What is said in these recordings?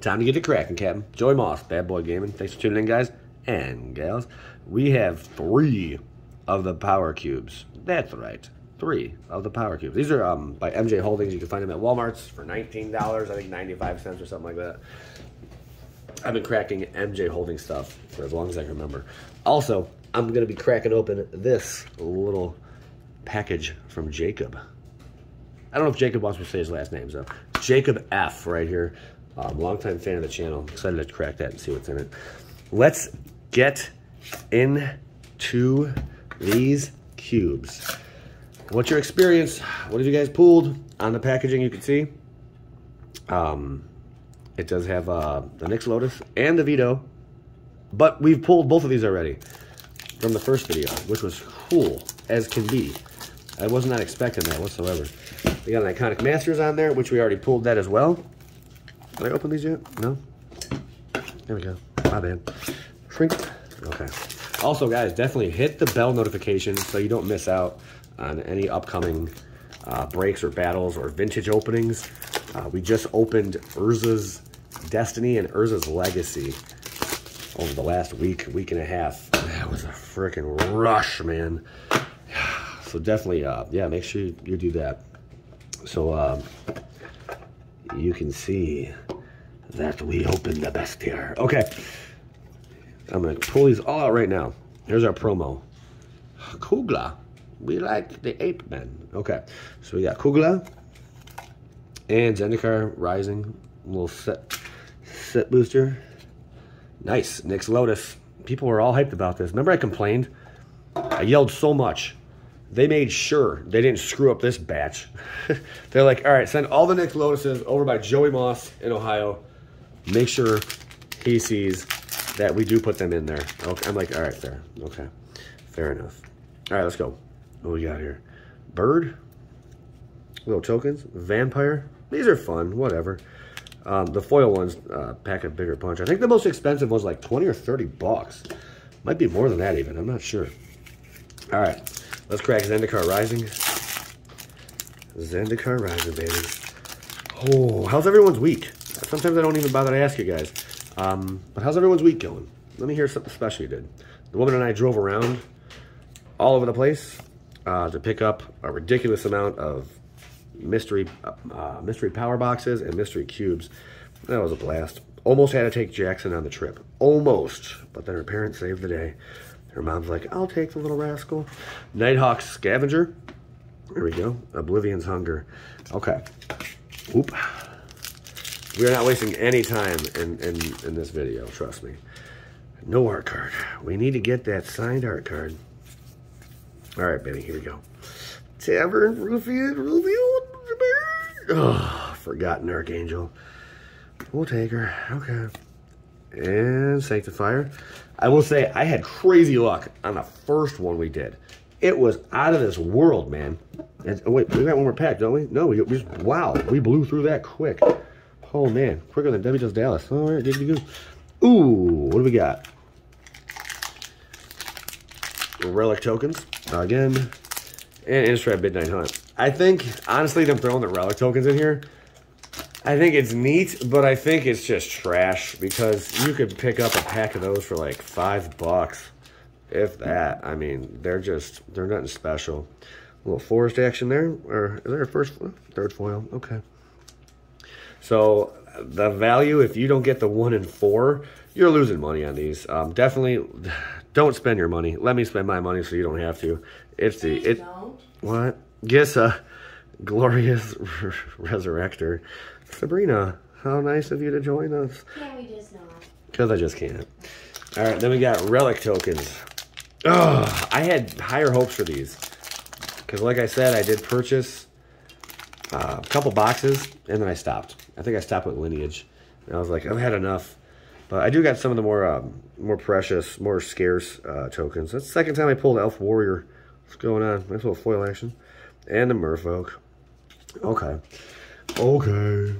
Time to get to cracking, Captain. Joey Moss, Bad Boy Gaming. Thanks for tuning in, guys and gals. We have 3 of the power cubes. That's right. 3 of the power cubes. These are by MJ Holdings. You can find them at Walmart's for $19, I think 95 cents or something like that. I've been cracking MJ Holdings stuff for as long as I can remember. Also, I'm going to be cracking open this little package from Jacob. I don't know if Jacob wants me to say his last name, so Jacob F. right here. Longtime fan of the channel. Excited to crack that and see what's in it. Let's get into these cubes. What's your experience? What have you guys pulled? On the packaging, you can see it does have the Nyx Lotus and the Vito, but we've pulled both of these already from the first video, which was cool as can be. I was not expecting that whatsoever. We got an Iconic Masters on there, which we already pulled that as well. Did I open these yet? No? There we go. My bad. Shrink. Okay. Also, guys, definitely hit the bell notification so you don't miss out on any upcoming breaks or battles or vintage openings. We just opened Urza's Destiny and Urza's Legacy over the last week and a half. That was a freaking rush, man. So definitely, yeah, make sure you do that. So, you can see that we opened the best here. Okay. I'm going to pull these all out right now. Here's our promo. Kugla. We like the ape men. Okay. So we got Kugla and Zendikar Rising. A little set booster. Nice. Nyx Lotus. People were all hyped about this. Remember I complained? I yelled so much. They made sure they didn't screw up this batch. They're like, all right, send all the Nyx Lotuses over by Joey Moss in Ohio. Make sure he sees that we do put them in there. Okay. I'm like, all right, fair. Okay, fair enough. All right, let's go. What do we got here? Bird, little tokens, vampire. These are fun, whatever. The foil ones pack a bigger punch. I think the most expensive one's like 20 or 30 bucks. Might be more than that even, I'm not sure. All right. Let's crack Zendikar Rising. Zendikar Rising, baby. Oh, how's everyone's week? Sometimes I don't even bother to ask you guys. But how's everyone's week going? Let me hear something special you did. The woman and I drove around all over the place to pick up a ridiculous amount of mystery power boxes and mystery cubes. That was a blast. Almost had to take Jackson on the trip. Almost. But then her parents saved the day. Her mom's like, I'll take the little rascal. Nighthawk Scavenger. There we go. Oblivion's Hunger. Okay. Oop. We are not wasting any time in this video, trust me. No art card. We need to get that signed art card. All right, baby, here we go. Tavern, Rufio. Oh, Forgotten Archangel. We'll take her. Okay. And Sanctifier. I will say I had crazy luck on the first one we did. It was out of this world, man. And, oh wait, we got one more pack, don't we? No, we just, wow, we blew through that quick. Oh man, quicker than Debbie does Dallas. Oh, all right, good to go. Ooh, what do we got? Relic tokens again, and Innistrad Midnight Hunt. I think honestly, them throwing the relic tokens in here. I think it's neat, but I think it's just trash because you could pick up a pack of those for like $5, if that. I mean, they're nothing special. A little forest action there, or is there a third foil? Okay. So the value, if you don't get the 1 in 4, you're losing money on these. Definitely don't spend your money. Let me spend my money so you don't have to. It's the, it, what? Gissa, Glorious Resurrector. Sabrina, how nice of you to join us. Yeah, we just know. Because I just can't. All right, then we got relic tokens. Ugh, I had higher hopes for these. Because like I said, I did purchase a couple boxes, and then I stopped. I think I stopped with Lineage. And I was like, I've had enough. But I do got some of the more precious, more scarce tokens. That's the second time I pulled Elf Warrior. What's going on? Nice little foil action. And the Merfolk. Okay. Okay.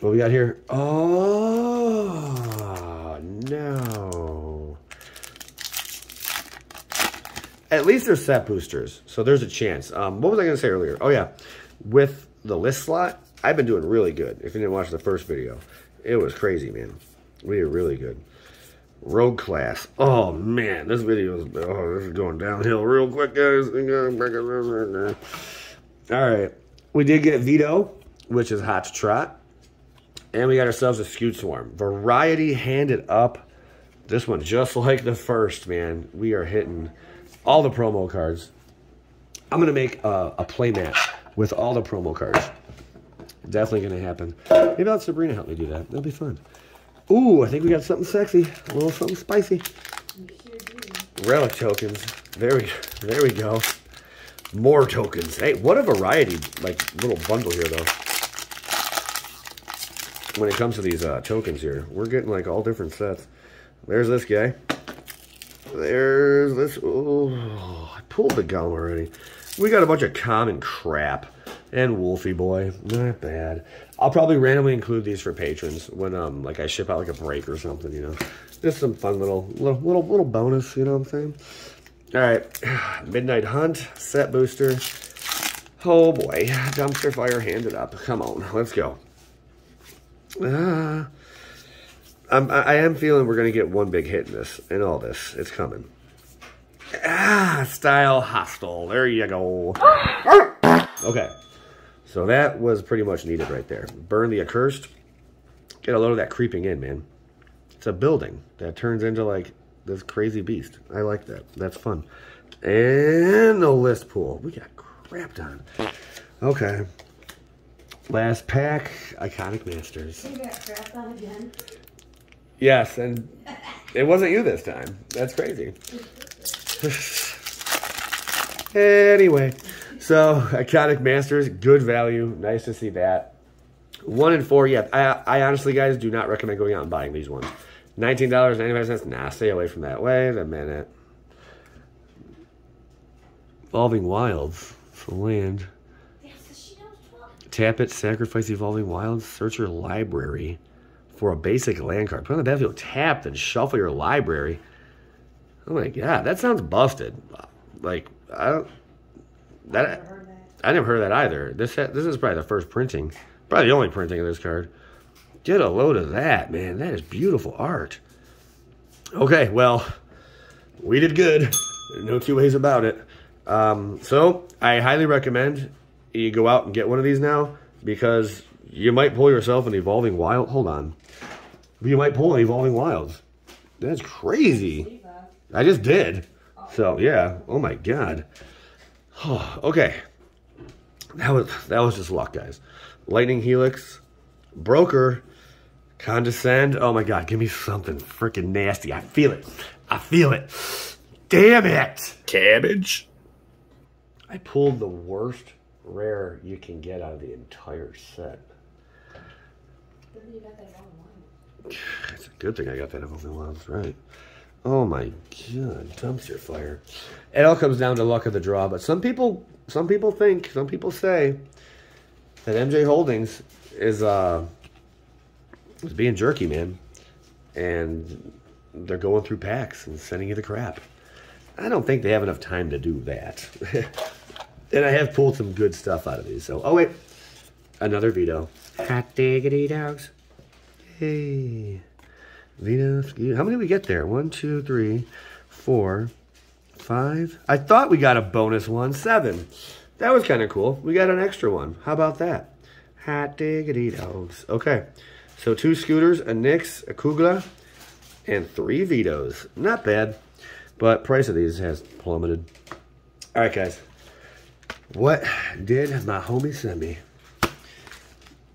What we got here? Oh, no. At least they're set boosters, so there's a chance. What was I going to say earlier? Oh, yeah. With the list slot, I've been doing really good, if you didn't watch the first video. It was crazy, man. We are really good. Rogue Class. Oh, man. This video is, oh, this is going downhill real quick, guys. All right. We did get Vito, which is hot to trot. And we got ourselves a Scute Swarm. Variety handed up. This one, just like the first, man. We are hitting all the promo cards. I'm going to make a playmat with all the promo cards. Definitely going to happen. Maybe I'll let Sabrina help me do that. That'll be fun. Ooh, I think we got something sexy. A little something spicy. Relic tokens. There we go. More tokens. Hey, what a variety, like, little bundle here, though. When it comes to these tokens here, we're getting, like, all different sets. There's this guy. There's this. Oh, I pulled the gum already. We got a bunch of common crap. And Wolfie Boy. Not bad. I'll probably randomly include these for patrons when like I ship out like a break or something, you know. Just some fun little bonus, you know what I'm saying? Alright. Midnight Hunt, set booster. Oh boy. Dumpster fire handed up. Come on, let's go. I am feeling we're going to get one big hit in this, in all this. It's coming. Ah, Style Hostile. There you go. Okay. So that was pretty much needed right there. Burn the Accursed. Get a load of that creeping in, man. It's a building that turns into, like, this crazy beast. I like that. That's fun. And the list pool. We got crapped on. Okay. Last pack, Iconic Masters. We got crapped on again. Yes, and it wasn't you this time. That's crazy. Anyway, so Iconic Masters, good value. Nice to see that. 1 in 4, yeah. I honestly, guys, do not recommend going out and buying these ones. $19.95, nah, stay away from that. Wait a minute. Evolving Wilds, it's a land. Tap it, sacrifice Evolving Wilds, search your library for a basic land card. Put on the battlefield, tap, then shuffle your library. Oh my god, that sounds busted. Like, I don't... I never heard of that either. This is probably the first printing. Probably the only printing of this card. Get a load of that, man. That is beautiful art. Okay, well, we did good. No two ways about it. So, I highly recommend you go out and get one of these now, because you might pull yourself an Evolving Wild. Hold on. You might pull an Evolving Wilds. That's crazy. I just did. So, yeah. Oh, my God. Oh, okay. That was just luck, guys. Lightning Helix. Broker. Condescend. Oh, my God. Give me something freaking nasty. I feel it. I feel it. Damn it. Cabbage. I pulled the worst rare you can get out of the entire set. You got that one. It's a good thing I got that Evolving Wilds right. Oh my god, dumpster fire. It all comes down to luck of the draw, but some people say that MJ Holdings is being jerky, man. And they're going through packs and sending you the crap. I don't think they have enough time to do that. And I have pulled some good stuff out of these, so oh wait. Another Vito. Hot diggity dogs. Hey. Vito. How many did we get there? 1, 2, 3, 4, 5. I thought we got a bonus one. 7. That was kind of cool. We got an extra one. How about that? Hot diggity dogs. Okay. So 2 scooters, a Nyx, a Kugla, and 3 Vitos. Not bad. But price of these has plummeted. All right, guys. What did my homie send me?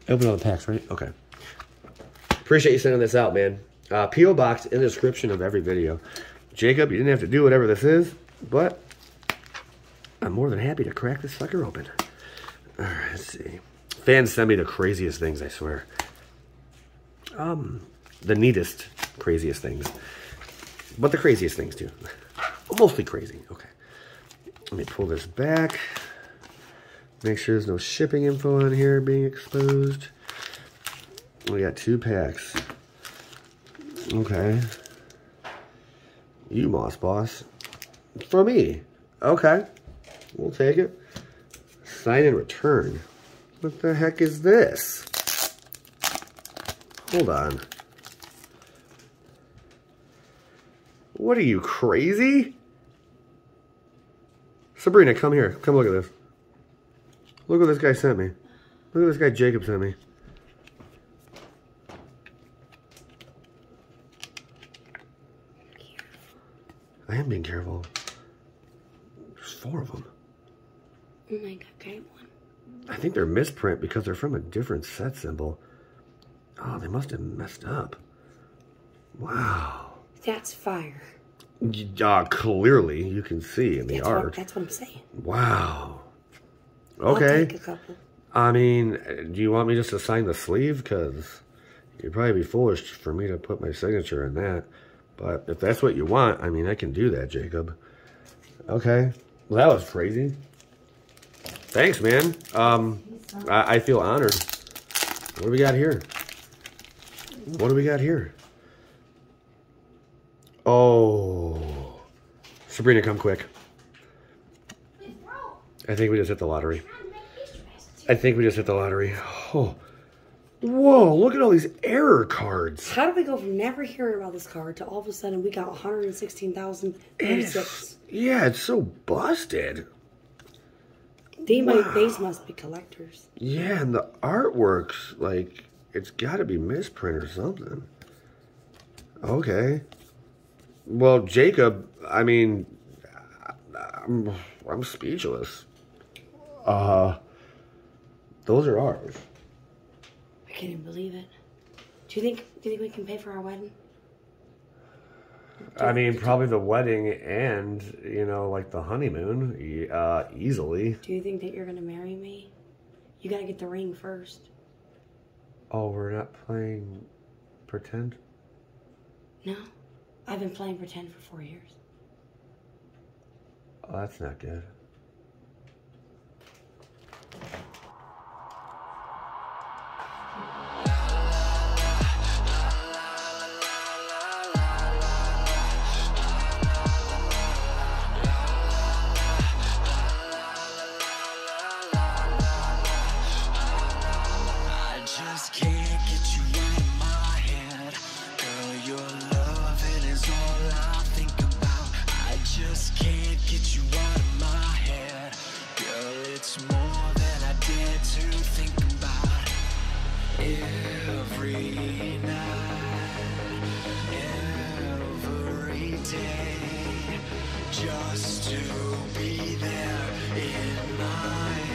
Open all the packs, right? Okay. Appreciate you sending this out, man. P.O. Box in the description of every video. Jacob, you didn't have to do whatever this is, but I'm more than happy to crack this sucker open. All right, let's see. Fans send me the craziest things, I swear. The neatest, craziest things. But the craziest things, too. Mostly crazy. Okay. Let me pull this back. Make sure there's no shipping info on here being exposed. We got 2 packs. Okay. You, Moss Boss. For me. Okay. We'll take it. Sign and return. What the heck is this? Hold on. What are you, crazy? Sabrina, come here. Come look at this. Look what this guy sent me. Look at this guy Jacob sent me. I am being careful. There's four of them. Oh my god, I got one. I think they're misprint because they're from a different set symbol. Oh, they must have messed up. Wow. That's fire. Clearly, you can see in the art. That's what I'm saying. Wow. Okay. I'll take a couple. I mean, do you want me just to sign the sleeve? Because you'd probably be foolish for me to put my signature in that. But if that's what you want, I mean, I can do that, Jacob. Okay. Well, that was crazy. Thanks, man. I feel honored. What do we got here? What do we got here? Oh. Sabrina, come quick. I think we just hit the lottery. I think we just hit the lottery. Oh. Whoa, look at all these error cards. How did we go from never hearing about this card to all of a sudden we got 116,036? Yeah, it's so busted. These must be collectors. Yeah, and the artwork's like, it's got to be misprint or something. Okay. Well, Jacob, I mean, I'm speechless. Those are ours. I can't even believe it. Do you think we can pay for our wedding? I mean, probably the wedding and, you know, like the honeymoon, easily. Do you think that you're going to marry me? You got to get the ring first. Oh, we're not playing pretend? No. I've been playing pretend for 4 years. Oh, that's not good. Just to be there in my